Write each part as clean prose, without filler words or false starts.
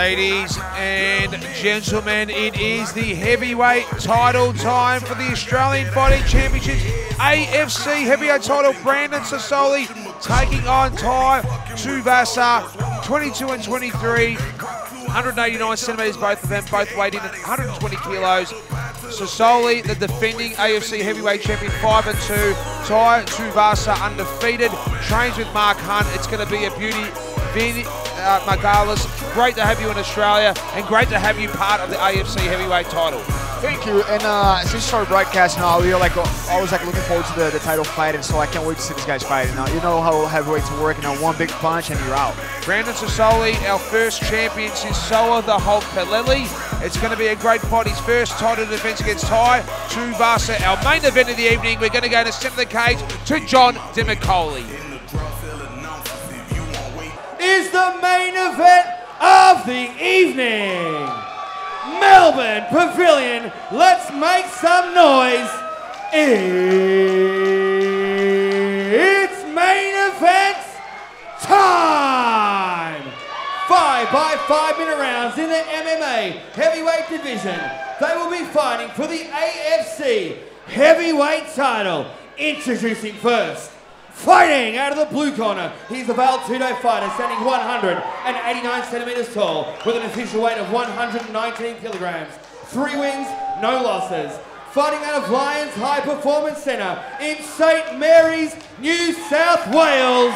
Ladies and gentlemen, it is the heavyweight title time for the Australian Fighting Championships AFC heavyweight title. Brandon Sosoli taking on Tai Tuivasa, 22 and 23, 189 centimetres both of them, both weighed in at 120 kilos. Sosoli, the defending AFC heavyweight champion, 5-2. Tai Tuivasa undefeated, trains with Mark Hunt. It's going to be a beauty. Vinny Magalhães, great to have you in Australia and great to have you part of the AFC heavyweight title. Thank you, and since I started broadcasting earlier, I was looking forward to the title fight, and so I can't wait to see these guys fight. Now you know how heavyweights work, and one big punch and you're out. Brandon Sosoli, our first champion since Soa the Hulk Peleli. It's going to be a great fight. His first title defense against Tai Tuivasa. Our main event of the evening, we're going to go to center of the cage to John Demicoli. Is the main event of the evening. Melbourne Pavilion, let's make some noise. It's main event time. 5 by 5 minute rounds in the MMA heavyweight division. They will be fighting for the AFC heavyweight title. Introducing first, fighting out of the blue corner, he's the veiled judo fighter, standing 189 centimeters tall with an official weight of 119 kilograms. 3 wins, no losses. Fighting out of Lions High Performance Centre in St Mary's, New South Wales.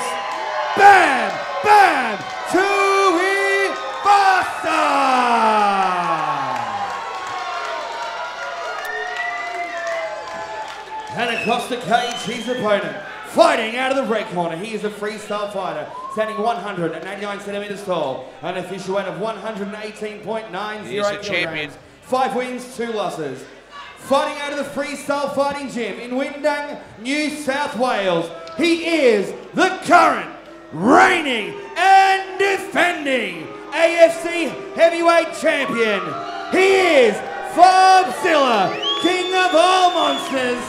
Bam! Bam! Tuivasa! And across the cage, his opponent. Fighting out of the red corner, he is a freestyle fighter, standing 189 centimeters tall, an official weight of 118.90 kilograms. Champion. 5 wins, 2 losses. Fighting out of the freestyle fighting gym in Windang, New South Wales, he is the current, reigning and defending AFC heavyweight champion. He is Fab Zilla, king of all monsters,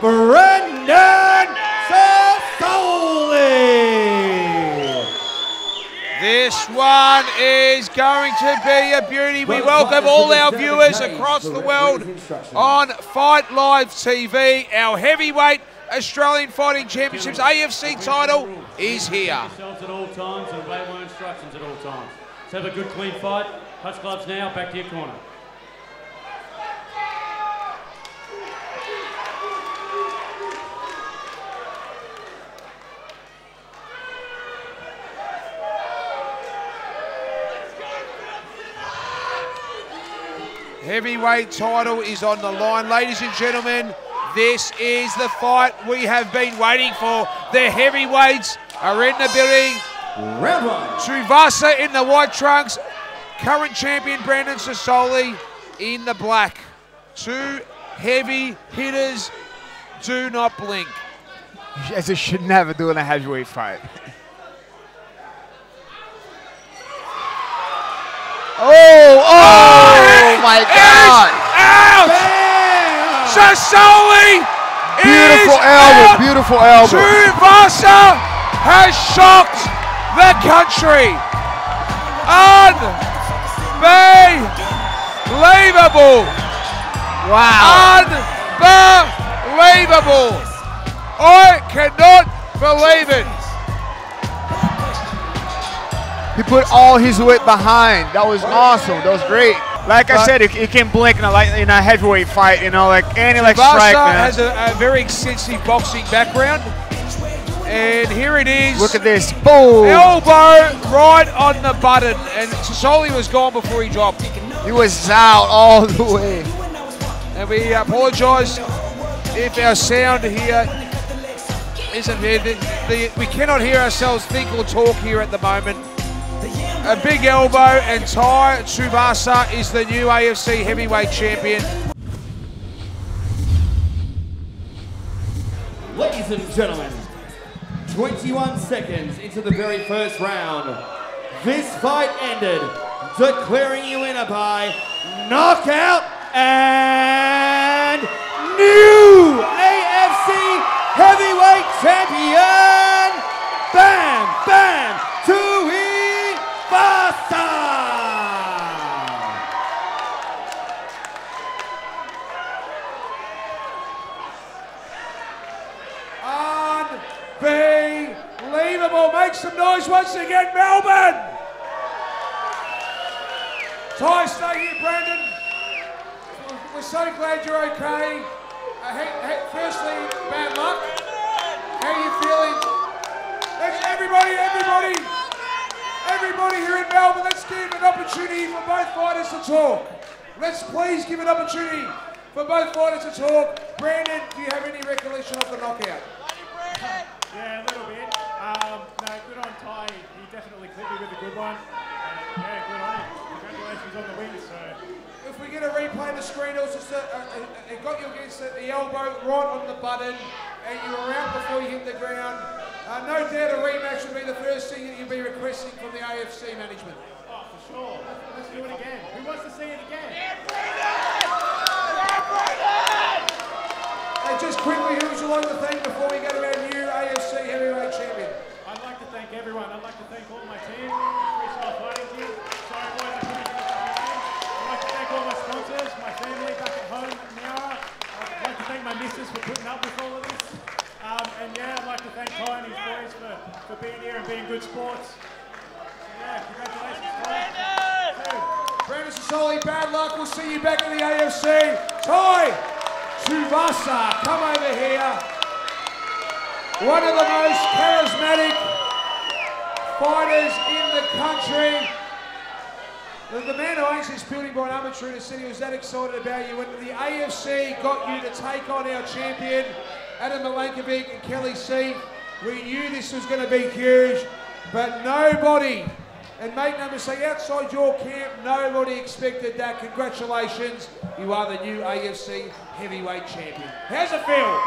Brandon Sosoli. This one is going to be a beauty. We welcome all our viewers across the world on Fight Live TV. Our heavyweight Australian Fighting Championships AFC title is here. At all times and obey my instructions at all times. Let's have a good clean fight. Touch gloves now, back to your corner. Heavyweight title is on the line. Ladies and gentlemen, this is the fight we have been waiting for. The heavyweights are in the building. Tuivasa in the white trunks. Current champion Brandon Sosoli in the black. Two heavy hitters, do not blink. Yes, it should never do in a heavyweight fight. Oh my God! Out! Sosoli! Beautiful elbow, beautiful elbow. Tuivasa has shocked the country. Unbelievable! Wow! Unbelievable! I cannot believe it. He put all his weight behind. That was awesome. That was great. Like I said, he can blink in a heavyweight fight, any strike, man. Has a very extensive boxing background. And here it is. Look at this. Boom. Elbow right on the button. And Sosoli was gone before he dropped. He was out all the way. And we apologize if our sound here isn't here. We cannot hear ourselves think or talk here at the moment. A big elbow, and Tai Tuivasa is the new AFC heavyweight champion. Ladies and gentlemen, 21 seconds into the very first round, this fight ended, declaring you winner by knockout and new AFC heavyweight champion, Bam Bam Tuivasa. make some noise once again, Melbourne! Tai, stay here, Brandon. We're so glad you're okay. Firstly, bad luck. How are you feeling? Let's, everybody here in Melbourne, let's give an opportunity for both fighters to talk. Let's please give an opportunity for both fighters to talk. Brandon, do you have any recollection of the knockout? Yeah, a little bit. No, good on Tai. He definitely clipped me with a good one. Yeah, good on him. Congratulations on the win. So if we get a replay of the screen, it got you against the elbow right on the button, and you were out before you hit the ground. No doubt a rematch would be the first thing that you'd be requesting from the AFC management. Oh, for sure. Let's do it again. Who wants to see it again? Yeah, Brandon! Yeah, Brandon! And just quickly, who would you like to thank before we go to our new AFC heavyweight champion? I'd like to thank everyone. I'd like to thank all my team. Freestyle fighting team. Sorry, boys, I couldn't get my name. I'd like to thank all my sponsors, my family back at home, Niara. I'd like to thank my missus for putting up with all of this. And yeah, I'd like to thank Ty and his boys for being here and being good sports. Yeah, congratulations, Ty. Brandon Sosoli, bad luck. We'll see you back in the AFC. Tai Tuivasa, come over here. One of the most charismatic fighters in the country. The man who owns this building by an amateur to said he was that excited about you when the AFC got you to take on our champion, Adam Milankovic and Kelly C. We knew this was going to be huge, but nobody, and make no mistake, outside your camp, nobody expected that. Congratulations, you are the new AFC heavyweight champion. How's it feel?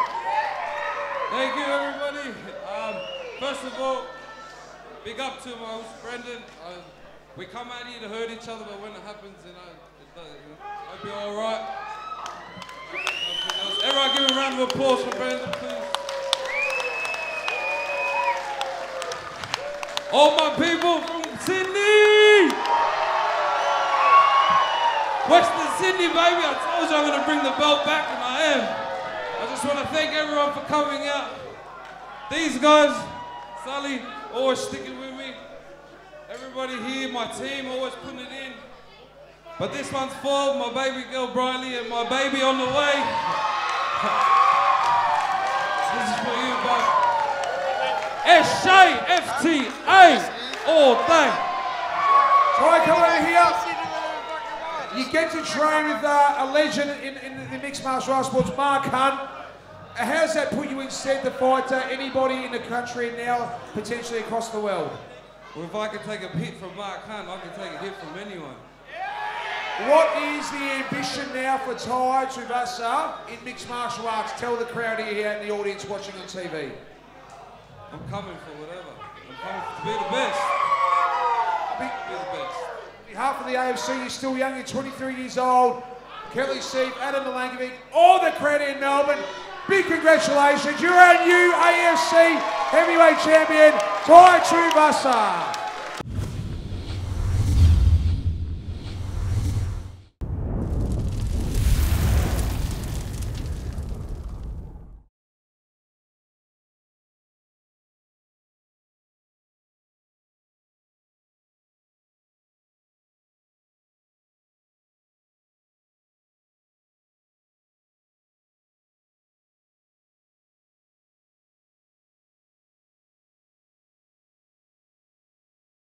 Thank you, everybody. First of all, big up to my host, Brendan. We come out here to hurt each other, but when it happens, you know, I'll be all right. Everyone give a round of applause for Brandon, please. All my people from Sydney! Western Sydney, baby. I told you I'm going to bring the belt back, and I am. I just want to thank everyone for coming out. These guys, Sully, always sticking with me. Everybody here, my team, always putting it in. But this one's for my baby girl, Briley, and my baby on the way. This is for you, bud. S-A-F-T-A all day. Tai, come over here. You get to train with a legend in the mixed martial arts sports, Mark Hunt. How's that put you in step to fight anybody in the country and now potentially across the world? Well, if I can take a hit from Mark Hunt, I can take a hit from anyone. What is the ambition now for Tai Tuivasa in mixed martial arts? Tell the crowd here and the audience watching on TV. I'm coming for whatever. I'm coming to be the best. Be the best. On behalf of the AFC, you're still young, you're 23 years old. Kelly Sieff, Adam Milankovic, all the crowd in Melbourne. Big congratulations. You're our new AFC heavyweight champion, Tai Tuivasa.